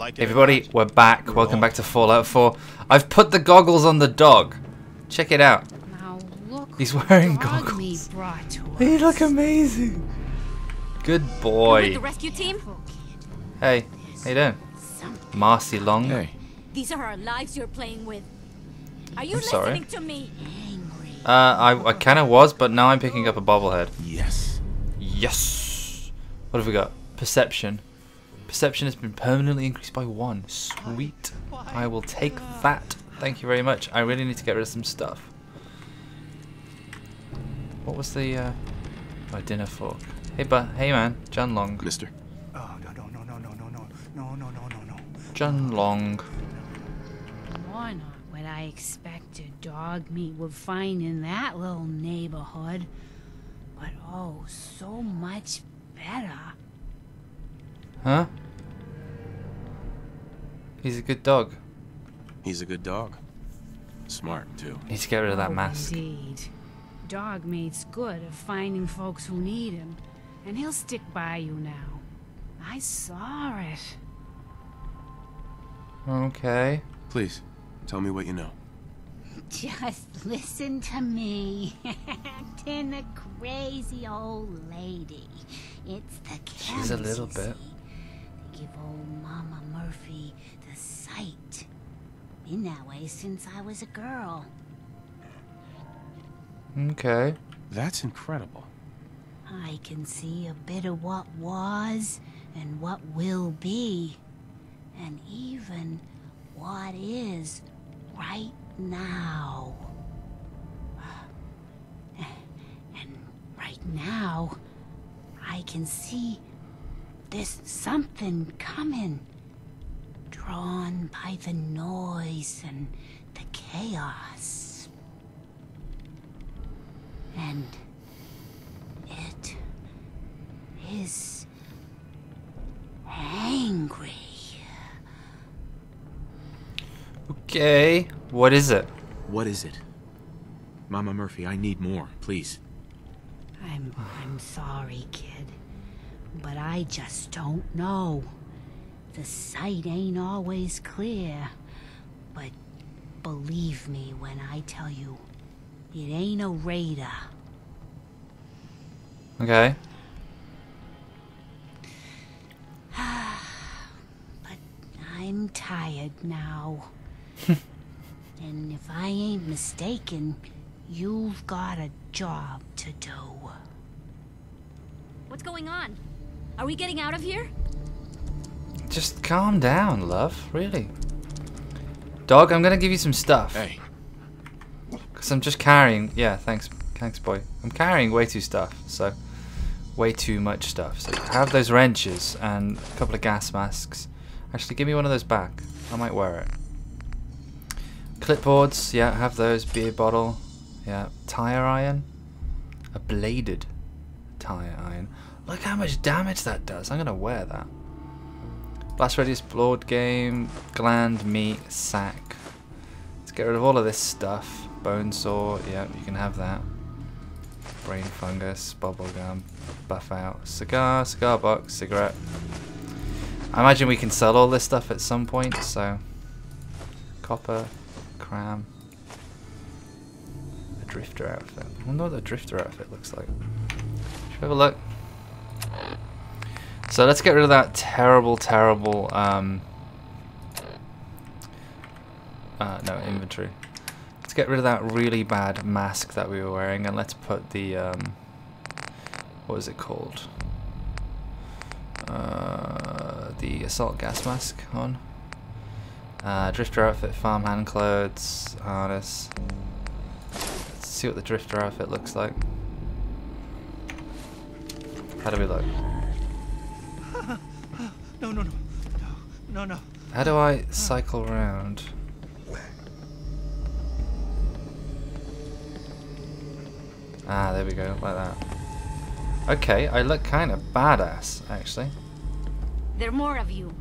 Everybody, we're back. Welcome back to Fallout 4. I've put the goggles on the dog. Check it out. Now look, he's wearing goggles. They look amazing. Good boy. The rescue team? Hey, how you doing? Marcy Long. Hey. These are our lives you're playing with. Are you listening to me? I kind of was, but now I'm picking up a bobblehead. Yes. Yes. What have we got? Perception. Perception has been permanently increased by 1. Sweet. I will take that. Thank you very much. I really need to get rid of some stuff. What was the my dinner fork? Hey, hey man, John Long. Mister. Oh no. John Long. Why not? What I expected dog meat would find in that little neighborhood, but oh, so much better. Huh? He's a good dog. He's a good dog. Smart, too. He's got rid of that mask. Indeed. Dog mate's good at finding folks who need him, and he'll stick by you now. I saw it. Okay. Please, tell me what you know. Just listen to me. Then the crazy old lady. It's the chemist. She's a little bit. Give old Mama Murphy the sight. Been that way since I was a girl. Okay. That's incredible. I can see a bit of what was and what will be. And even what is right now. And right now, I can see there's something coming. Drawn by the noise and the chaos. And it is angry. Okay, what is it? What is it? Mama Murphy, I need more, please. I'm sorry, kid, but I just don't know. The sight ain't always clear, but believe me when I tell you, it ain't a radar. Okay. But I'm tired now. And if I ain't mistaken, you've got a job to do. What's going on? Are we getting out of here? Just calm down, love. Really. Dog, I'm gonna give you some stuff. Hey. Because I'm just carrying... Yeah, thanks. Thanks, boy. I'm carrying way too much stuff. So have those wrenches and a couple of gas masks. Actually, give me one of those back. I might wear it. Clipboards, yeah, have those. Beer bottle, yeah. Tire iron. A bladed tire iron. Look how much damage that does. I'm going to wear that. Blast radius, blood game, gland, meat, sack. Let's get rid of all of this stuff. Bone saw, yeah, you can have that. Brain fungus, bubblegum, buff out. Cigar, cigar box, cigarette. I imagine we can sell all this stuff at some point, so... Copper, cram, a drifter outfit. I wonder what the drifter outfit looks like. Should we have a look? So let's get rid of that terrible no, inventory. Let's get rid of that really bad mask that we were wearing, and let's put the what is it called? The assault gas mask on. Drifter outfit, farmhand clothes, harness. Let's see what the drifter outfit looks like. How do we look? No. How do I cycle around? Ah, there we go, like that. Okay, I look kind of badass, actually. There are more of you,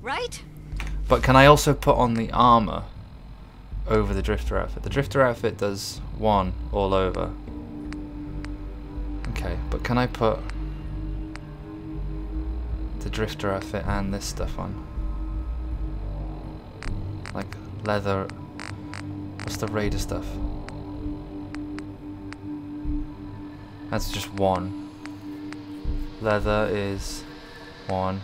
right? But can I also put on the armor over the drifter outfit? The drifter outfit does 1 all over. Okay, but can I put the drifter outfit and this stuff on? like leather. What's the Raider stuff? That's just one. Leather is one.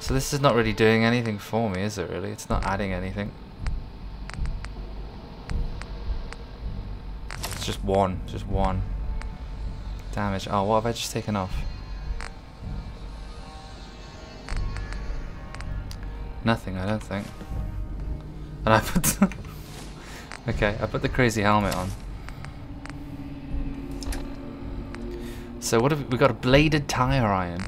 So this is not really doing anything for me, is it really? It's not adding anything. It's just one. Just one. Damage. Oh, what have I just taken off? Nothing, I don't think. And I put... okay, I put the crazy helmet on. So what have we got? A bladed tire iron.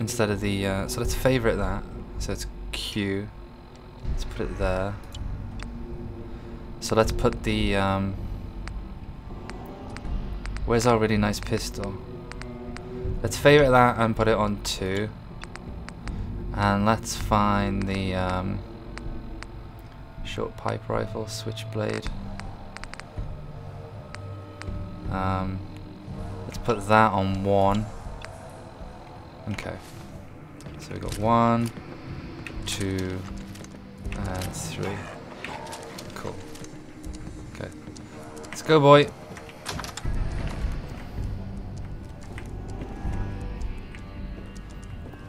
Instead of the... so let's favorite that. So it's Q. Let's put it there. So let's put the... where's our really nice pistol? Let's favorite that and put it on 2. And let's find the... short pipe rifle, switchblade. Let's put that on 1. Okay. So we got 1, 2, and 3. Cool. Okay. Let's go, boy.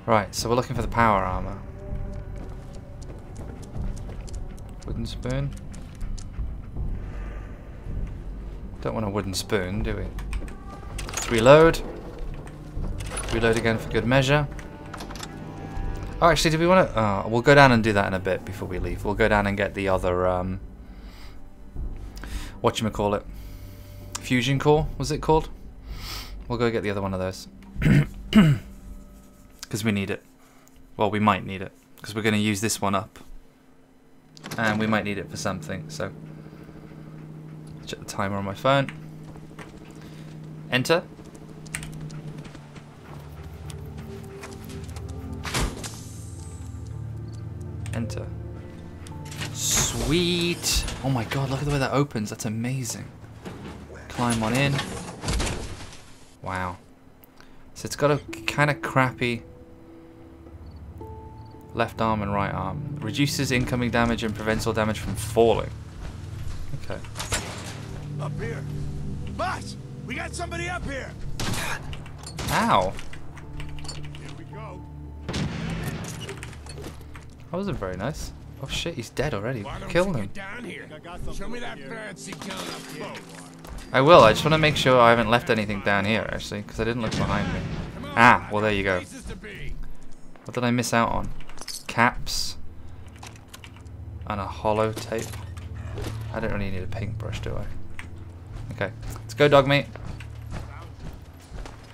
Right, so we're looking for the power armor. Wooden spoon. Don't want a wooden spoon, do we? Let's reload. Reload again for good measure. Oh, actually, do we want to... we'll go down and do that in a bit before we leave. We'll go down and get the other... whatchamacallit? Fusion core, was it called? We'll go get the other one of those. Because we need it. Well, we might need it. Because we're going to use this one up. And we might need it for something, so... Check the timer on my phone. Enter. Enter. Sweet! Oh my god, look at the way that opens. That's amazing. Climb on in. Wow. So it's got a kind of crappy left arm and right arm. Reduces incoming damage and prevents all damage from falling. Okay. Up here. Boss! We got somebody up here! Ow! That wasn't very nice. Oh shit, he's dead already. Killed him. Show me that fancy gun up here. I will. I just want to make sure I haven't left anything down here, actually, because I didn't look behind me. Ah, well there you go. What did I miss out on? Caps. And a hollow tape. I don't really need a paintbrush, do I? Okay, let's go, Dog Meat.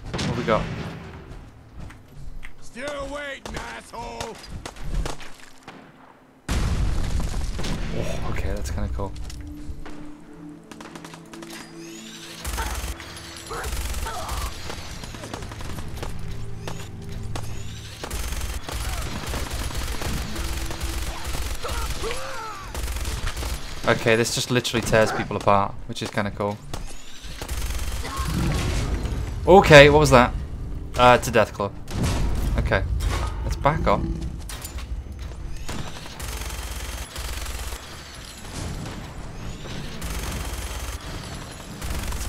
What have we got? Still waiting, asshole. Oh, okay, that's kind of cool. Okay, this just literally tears people apart, which is kind of cool. Okay, what was that? It's a Deathclaw. Okay, let's back up.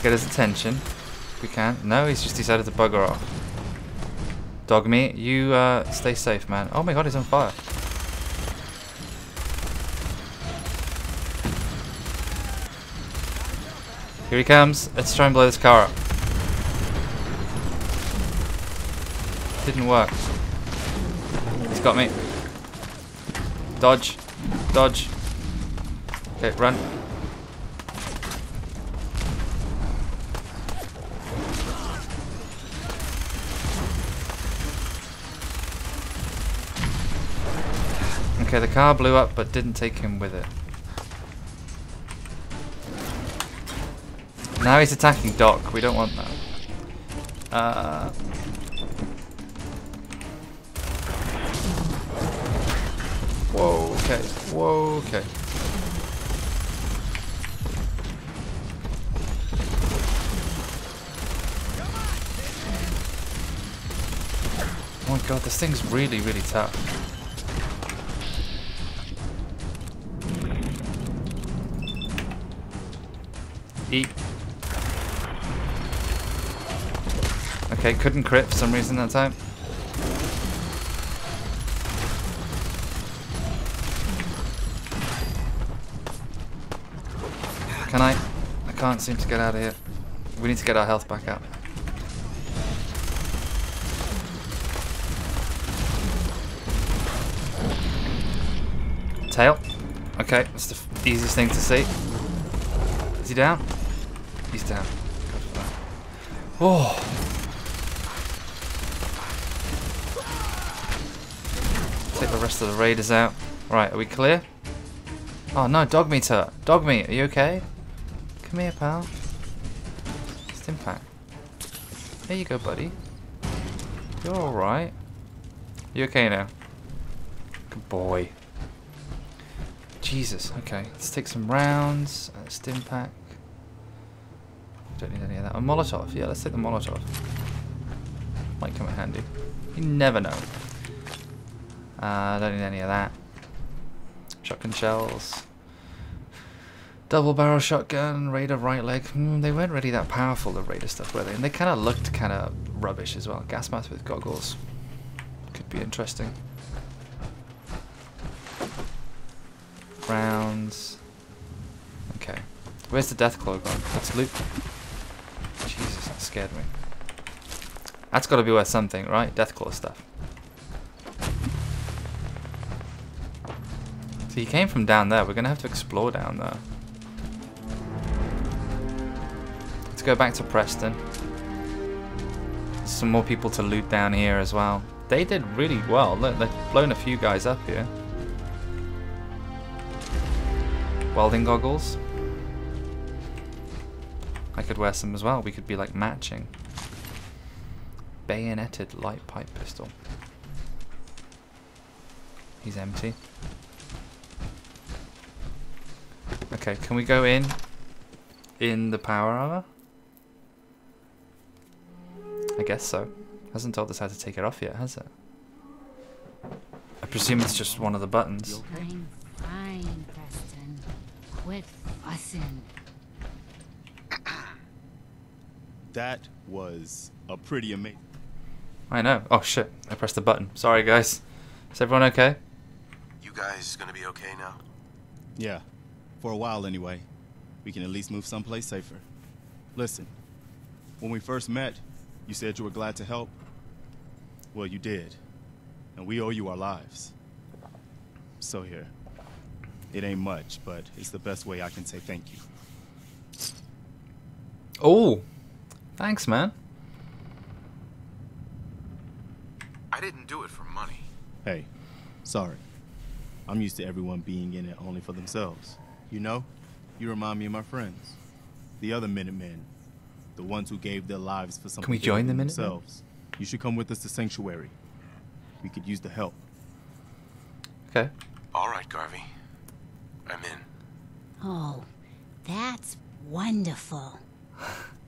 Get his attention if we can. No, he's just decided to bugger off. Dog Meat, you stay safe, man. Oh my god, he's on fire. Here he comes. Let's try and blow this car up. Didn't work. He's got me. Dodge. Dodge. Okay, run. Okay, the car blew up but didn't take him with it. Now he's attacking Doc. We don't want that. Whoa, okay. Whoa, okay. my god, this thing's really, really tough. Eat. Okay, couldn't crit for some reason that time. Can I? I can't seem to get out of here. We need to get our health back up. Tail. Okay, that's the easiest thing to see. Is he down? He's down. Oh. Take the rest of the raiders out. Right, are we clear? Oh no, Dog Meat hurt. Dog Meat, are you okay? Come here, pal. Stimpak. There you go, buddy. You're alright. You okay now? Good boy. Jesus, okay. Let's take some rounds. Stimpak. Don't need any of that. A Molotov. Yeah, let's take the Molotov. Might come in handy. You never know. Don't need any of that. Shotgun shells. Double barrel shotgun. Raider right leg. They weren't really that powerful, the Raider stuff, were they? And they kind of looked kind of rubbish as well. Gas mask with goggles. Could be interesting. Rounds. Okay. Where's the Deathclaw gone? Let's loot. Jesus, that scared me. That's got to be worth something, right? Deathclaw stuff. So he came from down there. We're going to have to explore down there. Let's go back to Preston. There's some more people to loot down here as well. They did really well. Look, they've blown a few guys up here. Welding goggles. I could wear some as well. We could be like matching. Bayoneted light pipe pistol. He's empty. Okay, can we go in the power armor? I guess so. Hasn't told us how to take it off yet, has it? I presume it's just one of the buttons. I'm fine, Preston. Quit fussing. That was a pretty amazing... I know. Oh, shit. I pressed the button. Sorry, guys. Is everyone okay? You guys gonna be okay now? Yeah. For a while, anyway. We can at least move someplace safer. Listen, when we first met, you said you were glad to help. Well, you did. And we owe you our lives. So here. It ain't much, but it's the best way I can say thank you. Oh! Thanks, man. I didn't do it for money. Hey, sorry. I'm used to everyone being in it only for themselves. You know, you remind me of my friends. The other Minutemen. The ones who gave their lives for something. Can we join the Minutemen? You should come with us to Sanctuary. We could use the help. Okay. All right, Garvey. I'm in. Oh, that's wonderful.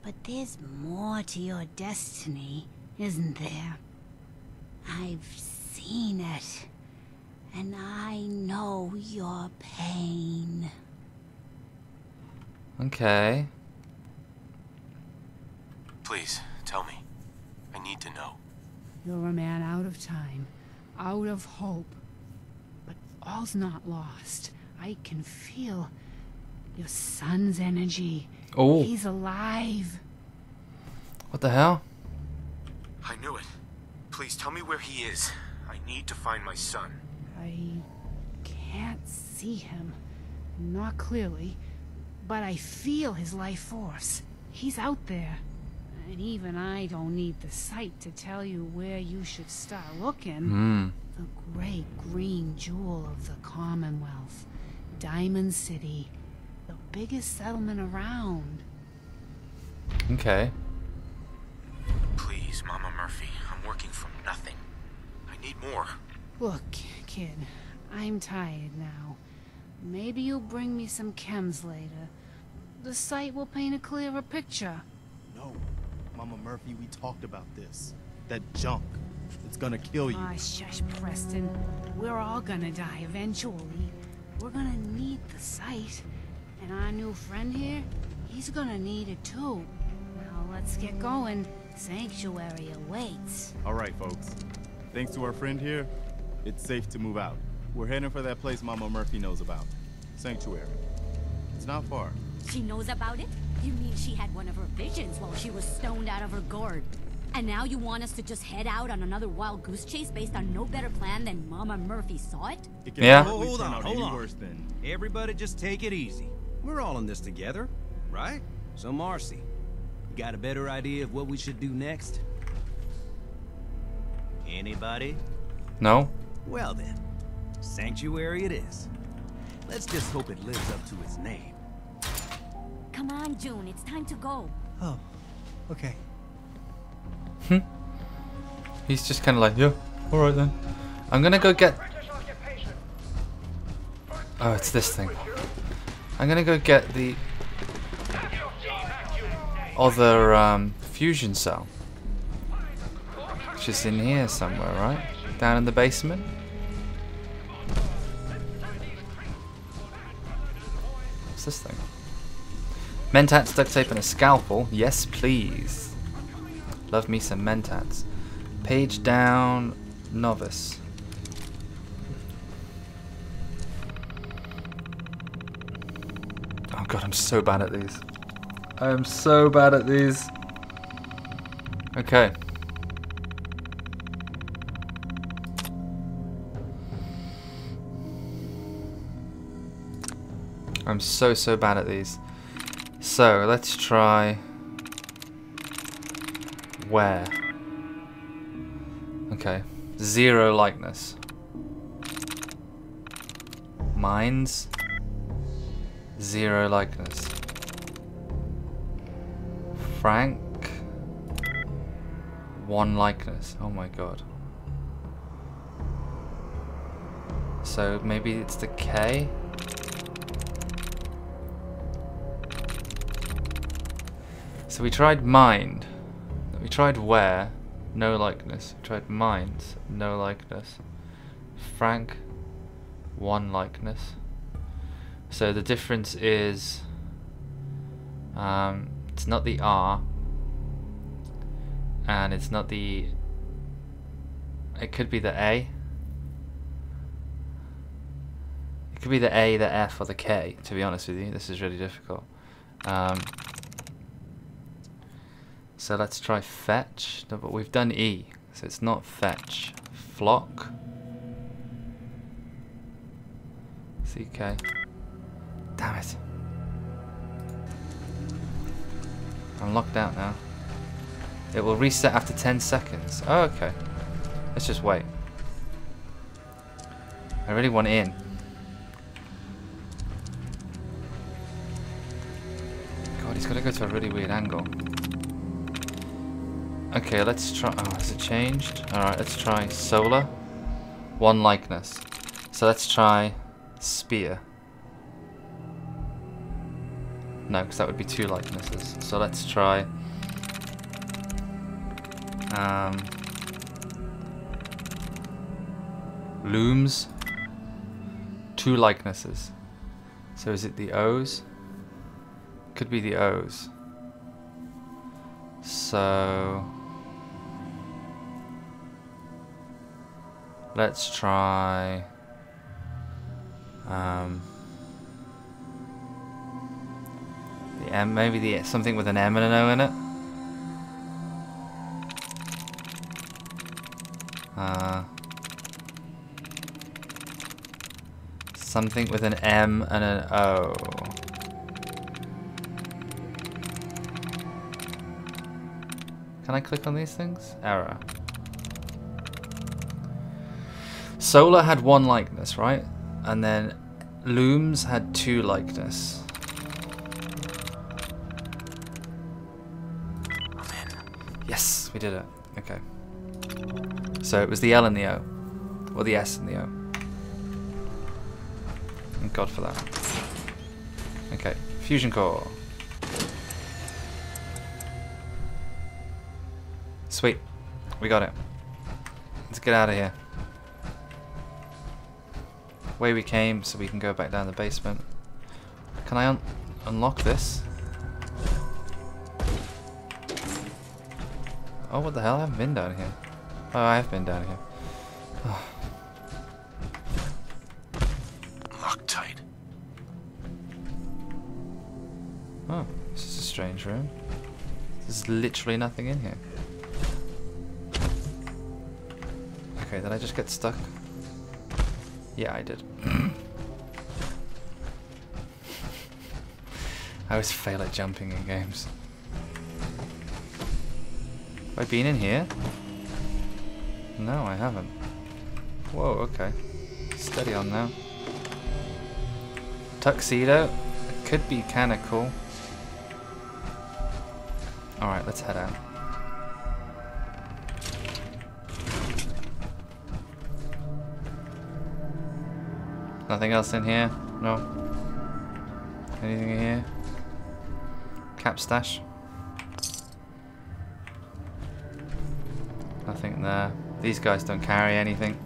But there's more to your destiny, isn't there? I've seen it, and I know your pain. Okay. Please, tell me. I need to know. You're a man out of time, out of hope. But all's not lost. I can feel your son's energy. Oh. He's alive. What the hell? I knew it. Please tell me where he is. I need to find my son. I can't see him. Not clearly. But I feel his life force. He's out there. And even I don't need the sight to tell you where you should start looking. The great green jewel of the Commonwealth. Diamond City. The biggest settlement around. Okay. Please, Mama Murphy, I'm working from nothing. I need more. Look, kid, I'm tired now. Maybe you'll bring me some chems later. The site will paint a clearer picture. No, Mama Murphy, we talked about this. That junk. It's gonna kill you. Ah, shush, Preston. We're all gonna die eventually. We're gonna need the site. And our new friend here, he's gonna need it too. Now let's get going. Sanctuary awaits. Alright, folks. Thanks to our friend here, it's safe to move out. We're heading for that place Mama Murphy knows about. Sanctuary. It's not far. She knows about it? You mean she had one of her visions while she was stoned out of her gourd? And now you want us to just head out on another wild goose chase based on no better plan than Mama Murphy saw it? Yeah. Hold on. Worse than... Everybody just take it easy. We're all in this together, right? So Marcy, you got a better idea of what we should do next? Anybody? No. Well then, Sanctuary it is. Let's just hope it lives up to its name. Come on, June, it's time to go. Oh, okay. He's just kind of like, yeah, alright then. I'm gonna go get... Oh, it's this thing. I'm gonna go get the other fusion cell. Which is in here somewhere, right? Down in the basement? What's this thing? Mentats, duct tape and a scalpel. Yes, please. Love me some Mentats. Page down, novice. Oh god, I'm so bad at these. I am so bad at these. Okay. I'm so bad at these. So, let's try... Where? Okay. Zero likeness. Mines. Zero likeness. Frank. One likeness. Oh my god. So maybe it's the K? So we tried mind. We tried where, no likeness. We tried mines, no likeness. Frank, one likeness. So the difference is, it's not the R, and it's not the, it could be the A. It could be the A, the F, or the K, to be honest with you. This is really difficult. So let's try fetch, no, but we've done E, so it's not fetch. Flock. CK. Damn it. I'm locked out now. It will reset after 10 seconds. Oh, okay. Let's just wait. I really want in. God, he's got to go to a really weird angle. Okay, let's try... Oh, has it changed? Alright, let's try solar. One likeness. So let's try spear. No, because that would be two likenesses. So let's try... looms. Two likenesses. So is it the O's? Could be the O's. So... Let's try the M, maybe the something with an M and an O in it. Something with an M and an O. Can I click on these things? Error. Solar had one likeness, right? And then looms had two likeness. Yes, we did it. Okay. So it was the L and the O. Or the S and the O. Thank God for that. Okay. Fusion core. Sweet. We got it. Let's get out of here. Way we came, so we can go back down the basement. Can I unlock this? Oh, what the hell? I haven't been down here. Oh, I have been down here. Oh. Loctite. Oh, this is a strange room. There's literally nothing in here. Okay, did I just get stuck? Yeah, I did. I always fail at jumping in games. Have I been in here? No, I haven't. Whoa, okay. Steady on now. Tuxedo? It could be kinda cool. Alright, let's head out. Nothing else in here? No. Anything in here? Cap stash? Nothing there. These guys don't carry anything.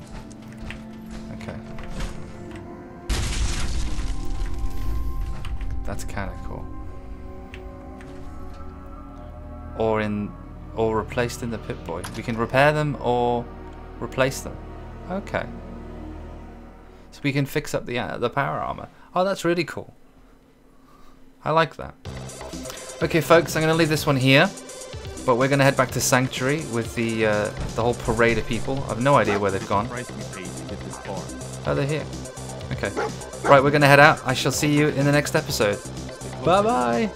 Okay. That's kinda cool. Or replaced in the Pip-Boy. We can repair them or replace them. Okay. So we can fix up the power armor. Oh, that's really cool. I like that. Okay, folks, I'm going to leave this one here. But we're going to head back to Sanctuary with the whole parade of people. I've no idea where they've gone. Oh, they're here. Okay. Right, we're going to head out. I shall see you in the next episode. Bye-bye.